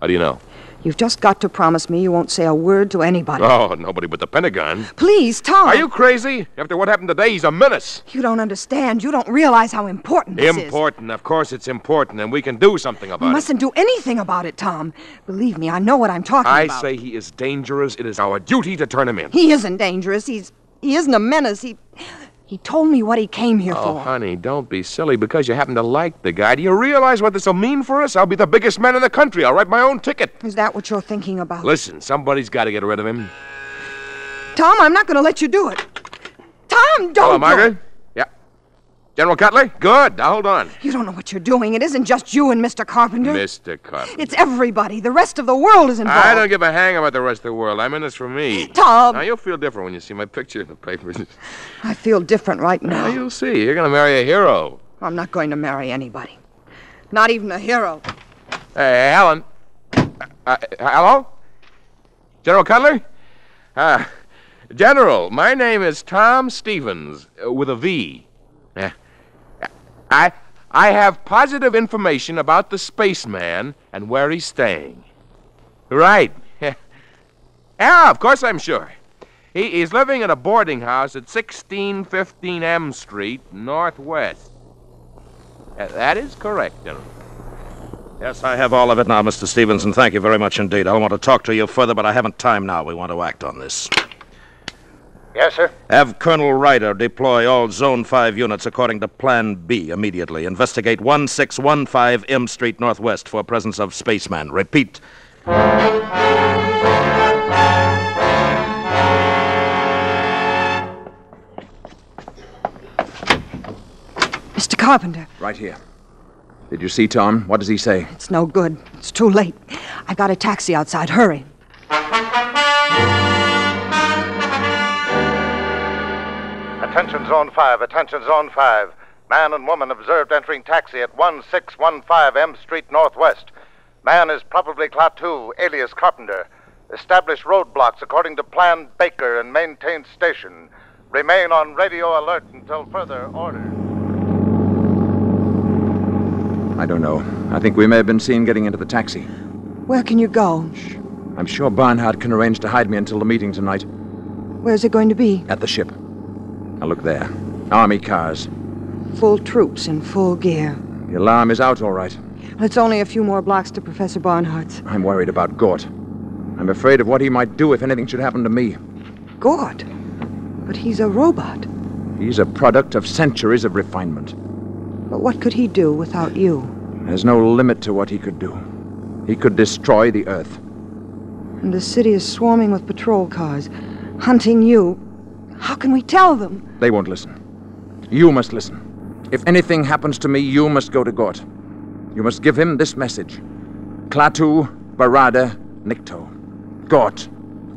How do you know? You've just got to promise me you won't say a word to anybody. Oh, nobody but the Pentagon. Please, Tom. Are you crazy? After what happened today, he's a menace. You don't understand. You don't realize how important this important. is. Important. Of course it's important, and we can do something about it. You mustn't do anything about it, Tom. Believe me, I know what I'm talking I about. I say he is dangerous. It is our duty to turn him in. He isn't dangerous. He's He isn't a menace. He... He told me what he came here oh, for. Oh, honey, don't be silly because you happen to like the guy. Do you realize what this will mean for us? I'll be the biggest man in the country. I'll write my own ticket. Is that what you're thinking about? Listen, somebody's got to get rid of him. Tom, I'm not going to let you do it. Tom, don't Hello, Margaret? Yeah. General Cutler? Good. Now, hold on. You don't know what you're doing. It isn't just you and Mister Carpenter. Mister Carpenter. It's everybody. The rest of the world is involved. I don't give a hang about the rest of the world. I'm in this for me. Tom! Now, you'll feel different when you see my picture in the papers. I feel different right now. Well, you'll see. You're going to marry a hero. I'm not going to marry anybody. Not even a hero. Hey, Helen. Uh, uh, hello? General Cutler? Uh, General, my name is Tom Stevens, uh, with a V. Uh, I, I have positive information about the spaceman and where he's staying. Right. Yeah, of course I'm sure. He is living in a boarding house at sixteen fifteen M Street, Northwest. Uh, that is correct, General. Yes, I have all of it now, Mister Stevenson. Thank you very much indeed. I want to talk to you further, but I haven't time now. We want to act on this. Yes, sir? Have Colonel Ryder deploy all Zone five units according to Plan B immediately. Investigate sixteen fifteen M Street, Northwest for presence of spaceman. Repeat. Mister Carpenter. Right here. Did you see Tom? What does he say? It's no good. It's too late. I got a taxi outside. Hurry. Attention Zone five. Attention Zone five. Man and woman observed entering taxi at one six one five M Street Northwest. Man is probably Klaatu, alias Carpenter. Establish roadblocks according to Plan Baker and maintain station. Remain on radio alert until further orders. I don't know. I think we may have been seen getting into the taxi. Where can you go? Shh. I'm sure Barnhardt can arrange to hide me until the meeting tonight. Where's it going to be? At the ship. Now look there. Army cars. Full troops in full gear. The alarm is out, all right. It's only a few more blocks to Professor Barnhart's. I'm worried about Gort. I'm afraid of what he might do if anything should happen to me. Gort? But he's a robot. He's a product of centuries of refinement. But what could he do without you? There's no limit to what he could do. He could destroy the Earth. And the city is swarming with patrol cars, hunting you. How can we tell them? They won't listen. You must listen. If anything happens to me, you must go to Gort. You must give him this message. Klaatu, Barada, Nikto. Gort.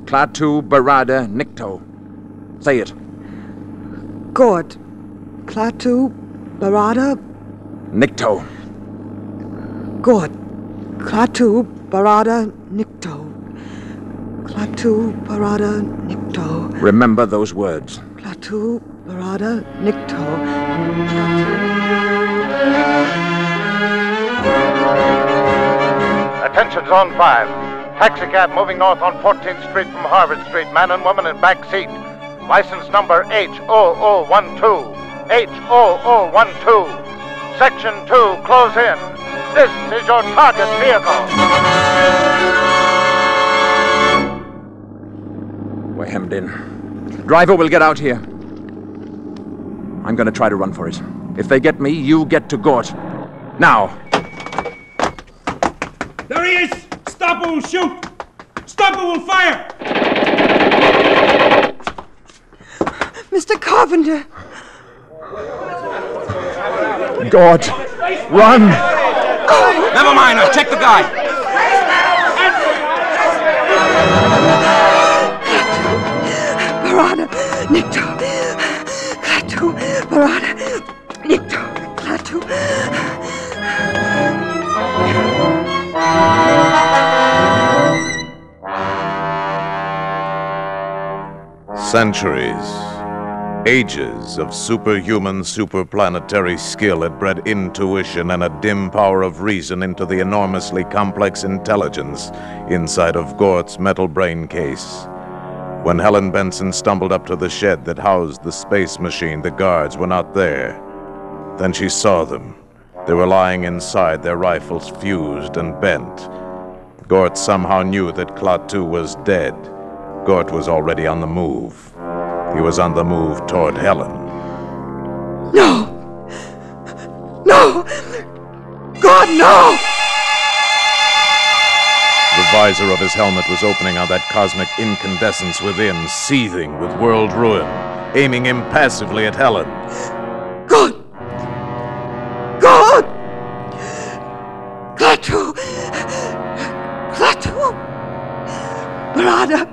Klaatu, Barada, Nikto. Say it. Gort. Klaatu, Barada? Nikto. Gort. Klaatu, Barada, Nikto. Klaatu, Barada, Nikto. Remember those words. Klaatu, Barada, Nikto. Attention Zone five. Taxicab moving north on fourteenth Street from Harvard Street. Man and woman in back seat. License number H zero zero one two. H zero zero one two. Section two, close in. This is your target vehicle. We're hemmed in. Driver will get out here. I'm going to try to run for it. If they get me, you get to Gort. Now. There he is! Stop or we'll shoot! Stop or we'll fire! Mister Carpenter! God, run! Oh. Never mind, I'll check the guy. Barada, Nikto. Klaatu, Barada, Nikto. Klaatu. Centuries. Ages of superhuman, superplanetary skill had bred intuition and a dim power of reason into the enormously complex intelligence inside of Gort's metal brain case. When Helen Benson stumbled up to the shed that housed the space machine, the guards were not there. Then she saw them. They were lying inside, their rifles fused and bent. Gort somehow knew that Klaatu was dead. Gort was already on the move. He was on the move toward Helen. No! No! God, no! The visor of his helmet was opening on that cosmic incandescence within, seething with world ruin, aiming impassively at Helen. God! God! Klaatu! Klaatu! Barada!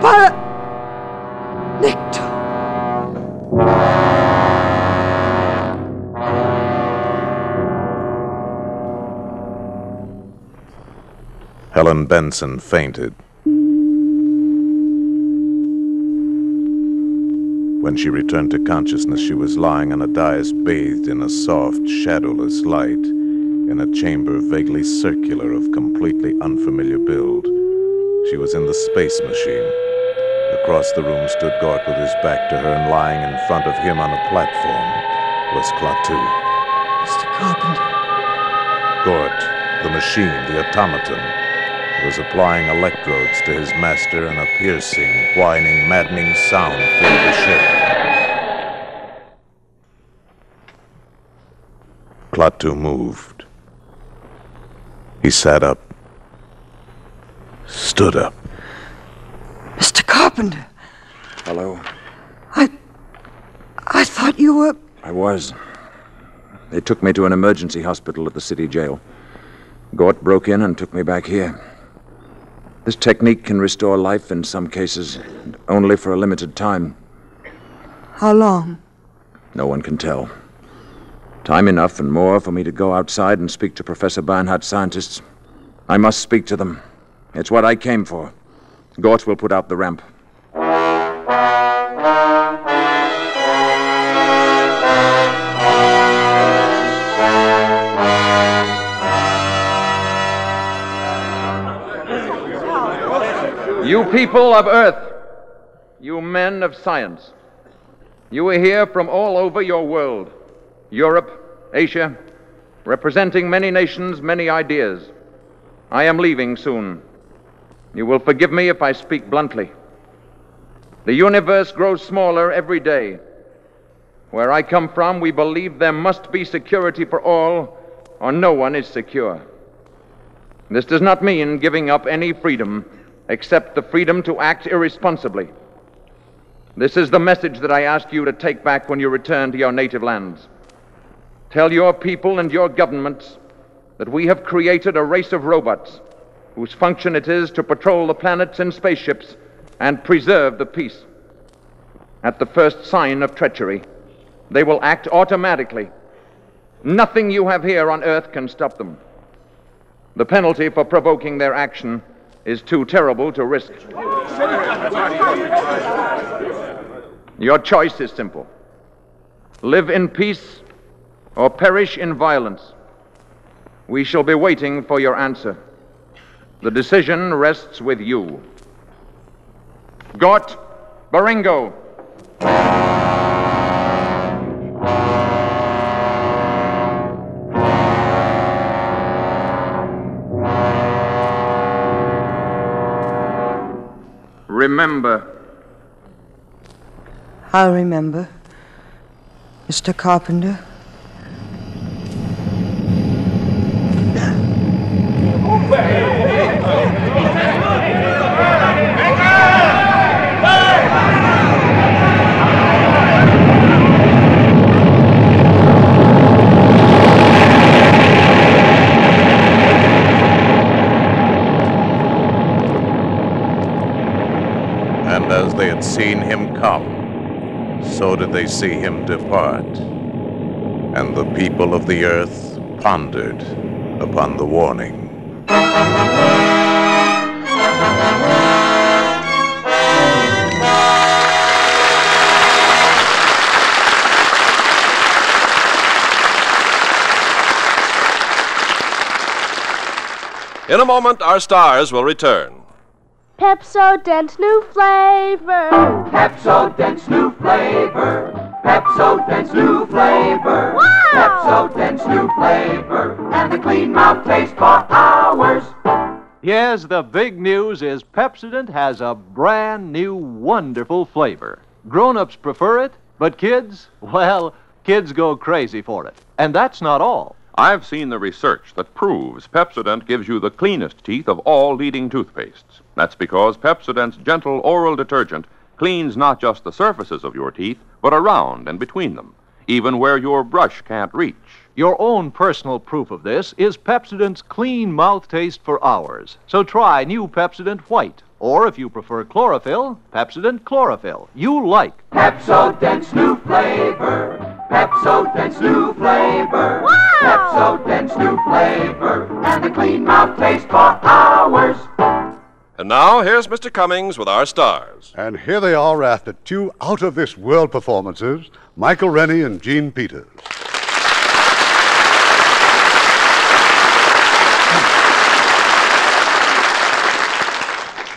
Barada! Nikto. Helen Benson fainted. When she returned to consciousness, she was lying on a dais bathed in a soft, shadowless light in a chamber vaguely circular of completely unfamiliar build. She was in the space machine. Across the room stood Gort with his back to her, and lying in front of him on a platform was Klaatu. Mister Carpenter. Gort, the machine, the automaton, was applying electrodes to his master, and a piercing, whining, maddening sound filled the ship. Klaatu moved. He sat up. Stood up. Mister Carpenter. Hello. I... I thought you were... I was. They took me to an emergency hospital at the city jail. Gort broke in and took me back here. This technique can restore life in some cases, only for a limited time. How long? No one can tell. Time enough and more for me to go outside and speak to Professor Barnhardt's scientists. I must speak to them. It's what I came for. Gort will put out the ramp. You people of Earth, you men of science, you are here from all over your world, Europe, Asia, representing many nations, many ideas. I am leaving soon. You will forgive me if I speak bluntly. The universe grows smaller every day. Where I come from, we believe there must be security for all, or no one is secure. This does not mean giving up any freedom, except the freedom to act irresponsibly. This is the message that I ask you to take back when you return to your native lands. Tell your people and your governments that we have created a race of robots whose function it is to patrol the planets in spaceships and preserve the peace. At the first sign of treachery, they will act automatically. Nothing you have here on Earth can stop them. The penalty for provoking their action is too terrible to risk. Your choice is simple. Live in peace or perish in violence. We shall be waiting for your answer. The decision rests with you. Gort, Baringo. Remember. I'll remember, Mister Carpenter. And as they had seen him come, so did they see him depart, and the people of the earth pondered upon the warning. In a moment, our stars will return. Pepsodent's new flavor. Pepsodent's new flavor. Pepsodent's new flavor. Wow! Pepsodent's new flavor. And the clean mouth taste for hours. Yes, the big news is Pepsodent has a brand new wonderful flavor. Grown-ups prefer it, but kids, well, kids go crazy for it. And that's not all. I've seen the research that proves Pepsodent gives you the cleanest teeth of all leading toothpastes. That's because Pepsodent's gentle oral detergent cleans not just the surfaces of your teeth, but around and between them, even where your brush can't reach. Your own personal proof of this is Pepsodent's clean mouth taste for hours. So try new Pepsodent White, or if you prefer chlorophyll, Pepsodent Chlorophyll. You like Pepsodent's new flavor. Pepsodent's new flavor. Wow! Pepsodent's new flavor. And the clean mouth taste for hours. And now, here's Mister Cummings with our stars. And here they are after two out-of-this-world performances, Michael Rennie and Jean Peters.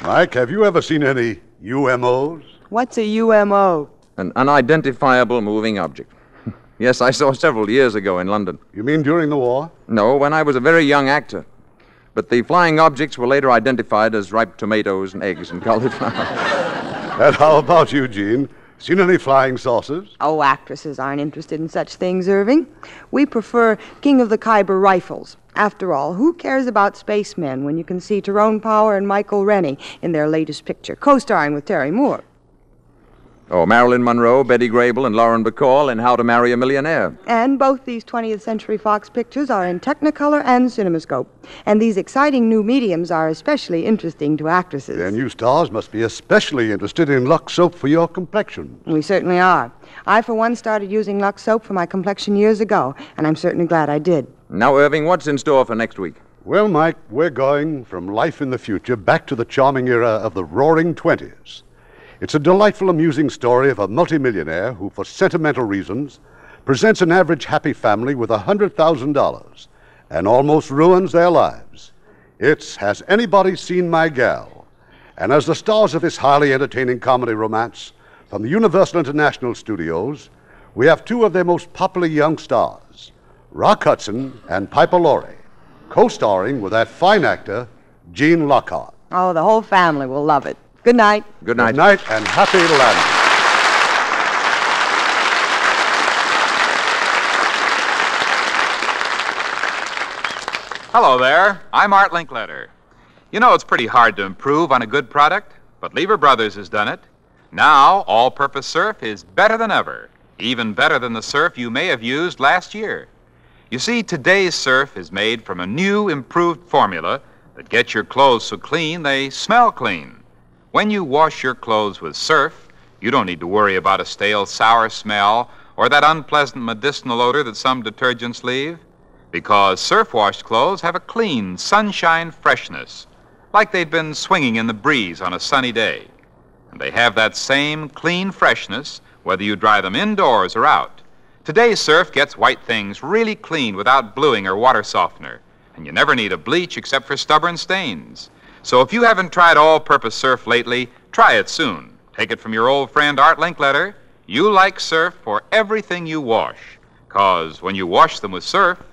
Mike, have you ever seen any U M Os? What's a U M O? An unidentifiable moving object. Yes, I saw several years ago in London. You mean during the war? No, when I was a very young actor. But the flying objects were later identified as ripe tomatoes and eggs and cauliflower. And how about you, Jean? Seen any flying saucers? Oh, actresses aren't interested in such things, Irving. We prefer King of the Khyber rifles. After all, who cares about spacemen when you can see Tyrone Power and Michael Rennie in their latest picture, co-starring with Terry Moore? Oh, Marilyn Monroe, Betty Grable, and Lauren Bacall in How to Marry a Millionaire. And both these twentieth Century Fox pictures are in Technicolor and Cinemascope. And these exciting new mediums are especially interesting to actresses. And you stars must be especially interested in Lux soap for your complexion. We certainly are. I, for one, started using Lux soap for my complexion years ago, and I'm certainly glad I did. Now, Irving, what's in store for next week? Well, Mike, we're going from life in the future back to the charming era of the Roaring Twenties. It's a delightful, amusing story of a multimillionaire who, for sentimental reasons, presents an average happy family with one hundred thousand dollars and almost ruins their lives. It's Has Anybody Seen My Gal? And as the stars of this highly entertaining comedy romance from the Universal International Studios, we have two of their most popular young stars, Rock Hudson and Piper Laurie, co-starring with that fine actor, Gene Lockhart. Oh, the whole family will love it. Good night. Good night. Good night, and happy landing. Hello there. I'm Art Linkletter. You know, it's pretty hard to improve on a good product, but Lever Brothers has done it. Now, all-purpose surf is better than ever, even better than the surf you may have used last year. You see, today's surf is made from a new, improved formula that gets your clothes so clean they smell clean. When you wash your clothes with Surf, you don't need to worry about a stale, sour smell or that unpleasant medicinal odor that some detergents leave, because Surf-washed clothes have a clean, sunshine freshness, like they'd been swinging in the breeze on a sunny day. And they have that same clean freshness whether you dry them indoors or out. Today's Surf gets white things really clean without bluing or water softener, and you never need a bleach except for stubborn stains. So if you haven't tried all-purpose Surf lately, try it soon. Take it from your old friend Art Linkletter. You like Surf for everything you wash, because when you wash them with Surf,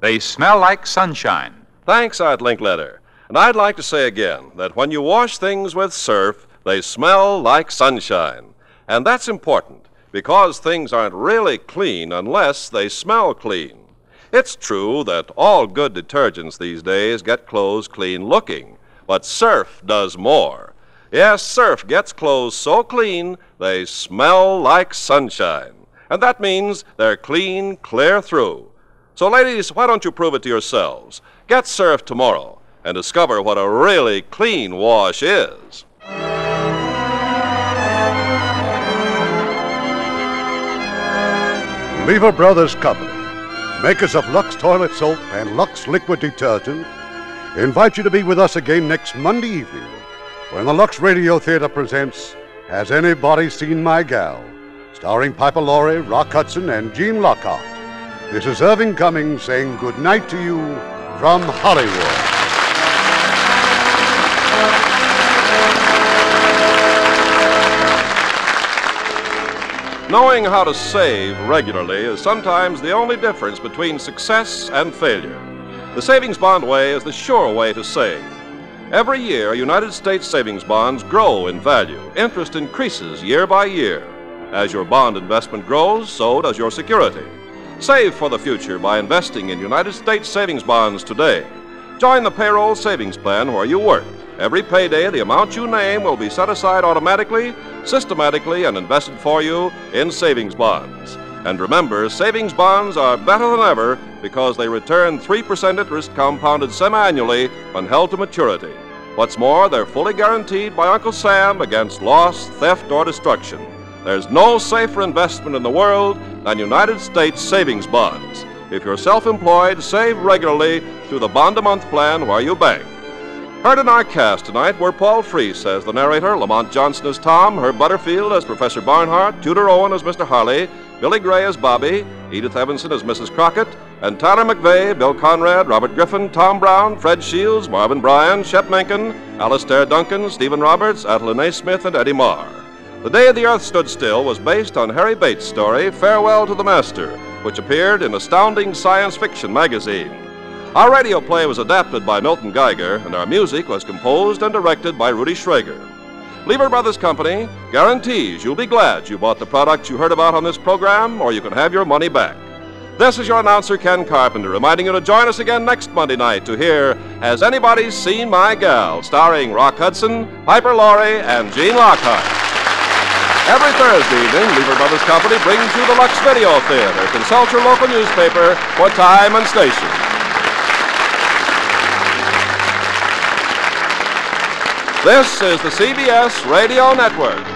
they smell like sunshine. Thanks, Art Linkletter. And I'd like to say again that when you wash things with Surf, they smell like sunshine. And that's important, because things aren't really clean unless they smell clean. It's true that all good detergents these days get clothes clean-looking, but Surf does more. Yes, Surf gets clothes so clean, they smell like sunshine. And that means they're clean clear through. So ladies, why don't you prove it to yourselves? Get Surf tomorrow and discover what a really clean wash is. Lever Brothers Company, makers of Lux Toilet Soap and Lux Liquid Detergent, invite you to be with us again next Monday evening when the Lux Radio Theater presents Has Anybody Seen My Gal? Starring Piper Laurie, Rock Hudson, and Gene Lockhart. This is Irving Cummings saying good night to you from Hollywood. Knowing how to save regularly is sometimes the only difference between success and failure. The savings bond way is the sure way to save. Every year, United States savings bonds grow in value. Interest increases year by year. As your bond investment grows, so does your security. Save for the future by investing in United States savings bonds today. Join the payroll savings plan where you work. Every payday, the amount you name will be set aside automatically, systematically, and invested for you in savings bonds. And remember, savings bonds are better than ever because they return three percent interest compounded semi-annually when held to maturity. What's more, they're fully guaranteed by Uncle Sam against loss, theft, or destruction. There's no safer investment in the world than United States savings bonds. If you're self-employed, save regularly through the bond-a-month plan where you bank. Heard in our cast tonight were Paul Frees as the narrator, Lamont Johnson as Tom, Herb Butterfield as Professor Barnhardt, Tudor Owen as Mister Harley, Billy Gray as Bobby, Edith Evanson as Missus Crockett, and Tyler McVeigh, Bill Conrad, Robert Griffin, Tom Brown, Fred Shields, Marvin Bryan, Shep Menken, Alistair Duncan, Stephen Roberts, Attila Naismith, and Eddie Marr. The Day the Earth Stood Still was based on Harry Bates' story, Farewell to the Master, which appeared in Astounding Science Fiction magazine. Our radio play was adapted by Milton Geiger, and our music was composed and directed by Rudy Schrager. Lever Brothers Company guarantees you'll be glad you bought the products you heard about on this program, or you can have your money back. This is your announcer, Ken Carpenter, reminding you to join us again next Monday night to hear Has Anybody Seen My Gal? Starring Rock Hudson, Piper Laurie, and Gene Lockhart. Every Thursday evening, Lever Brothers Company brings you the Lux Video Theater. Consult your local newspaper for time and station. This is the C B S Radio Network.